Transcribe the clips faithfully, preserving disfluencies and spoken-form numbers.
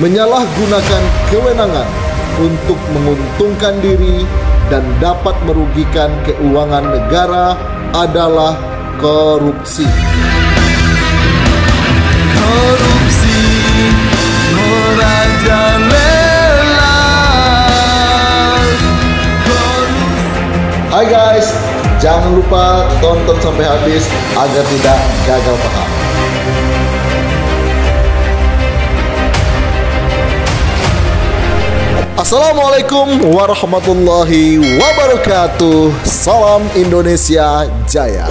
menyalahgunakan kewenangan untuk menguntungkan diri dan dapat merugikan keuangan negara adalah korupsi. Korupsi merajalela. Hai guys, jangan lupa tonton sampai habis agar tidak gagal paham. Assalamualaikum warahmatullahi wabarakatuh. Salam Indonesia Jaya.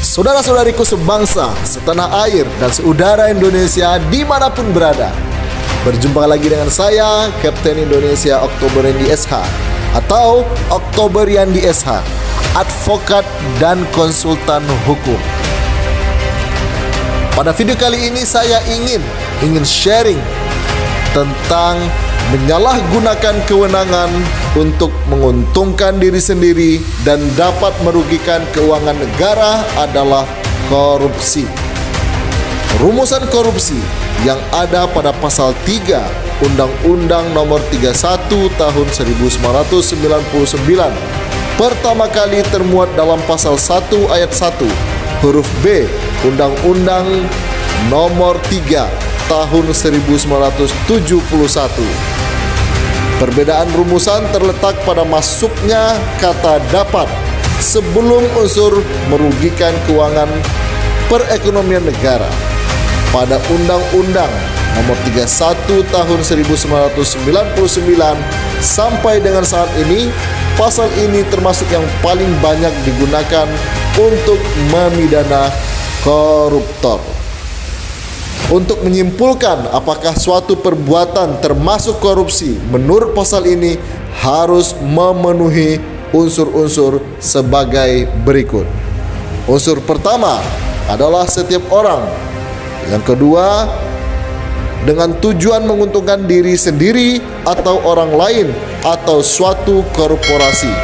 Saudara-saudariku sebangsa, setanah air, dan seudara Indonesia dimanapun berada. Berjumpa lagi dengan saya, Kapten Indonesia Oktoberiandi S H atau Oktoberiandi S H, advokat dan konsultan hukum. Pada video kali ini saya ingin ingin sharing tentang menyalahgunakan kewenangan untuk menguntungkan diri sendiri dan dapat merugikan keuangan negara adalah korupsi. Rumusan korupsi yang ada pada pasal tiga Undang-Undang Nomor tiga puluh satu Tahun seribu sembilan ratus sembilan puluh sembilan pertama kali termuat dalam pasal satu ayat satu huruf B Undang-Undang Nomor tiga Tahun seribu sembilan ratus tujuh puluh satu. Perbedaan rumusan terletak pada masuknya kata dapat sebelum unsur merugikan keuangan perekonomian negara. Pada Undang-Undang Nomor tiga puluh satu Tahun seribu sembilan ratus sembilan puluh sembilan sampai dengan saat ini, pasal ini termasuk yang paling banyak digunakan untuk memidana koruptor. Untuk menyimpulkan apakah suatu perbuatan termasuk korupsi menurut pasal ini harus memenuhi unsur-unsur sebagai berikut. Unsur pertama adalah setiap orang. Yang kedua, dengan tujuan menguntungkan diri sendiri atau orang lain atau suatu korporasi.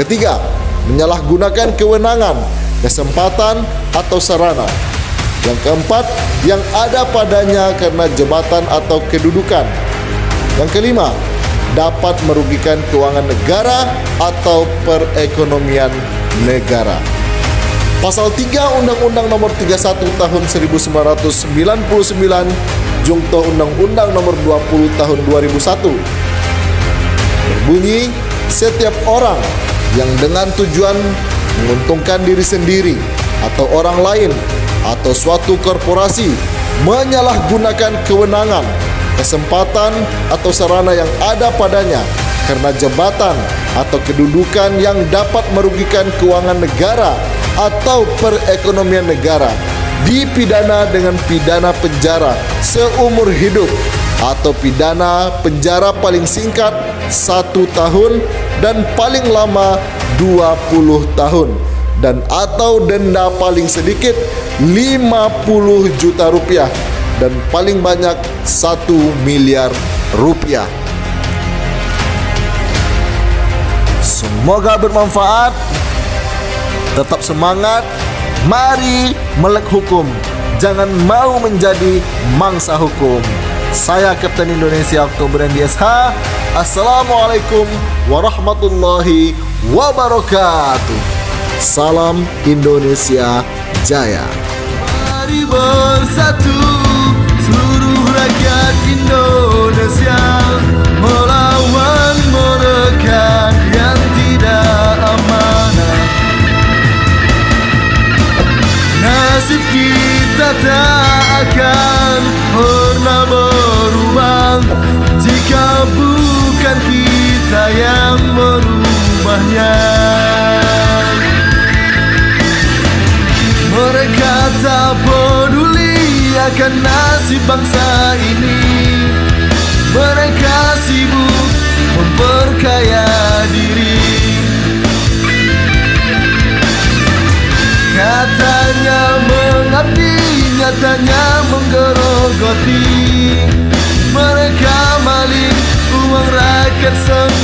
Ketiga, menyalahgunakan kewenangan, kesempatan atau sarana. Yang keempat, yang ada padanya karena jabatan atau kedudukan. Yang kelima, dapat merugikan keuangan negara atau perekonomian negara. Pasal tiga Undang-Undang Nomor tiga puluh satu Tahun seribu sembilan ratus sembilan puluh sembilan jungto Undang-Undang Nomor dua puluh Tahun dua ribu satu berbunyi, setiap orang yang dengan tujuan menguntungkan diri sendiri atau orang lain atau suatu korporasi menyalahgunakan kewenangan, kesempatan atau sarana yang ada padanya karena jabatan atau kedudukan yang dapat merugikan keuangan negara atau perekonomian negara dipidana dengan pidana penjara seumur hidup atau pidana penjara paling singkat satu tahun dan paling lama dua puluh tahun dan atau denda paling sedikit lima puluh juta rupiah dan paling banyak satu miliar rupiah. Semoga bermanfaat. Tetap semangat. Mari melek hukum. Jangan mau menjadi mangsa hukum. Saya Kapten Indonesia Oktoberiandi S H. Assalamualaikum warahmatullahi wabarakatuh. Salam Indonesia Jaya. Mari bersatu seluruh rakyat Indonesia melawan mereka yang tidak amanah. Nasib kita tak akan pernah berubah jika bukan kita yang merubahnya. Mereka tak peduli akan nasib bangsa ini. Mereka sibuk memperkaya diri. Katanya mengabdi, nyatanya menggerogoti. Mereka maling uang rakyat sendiri.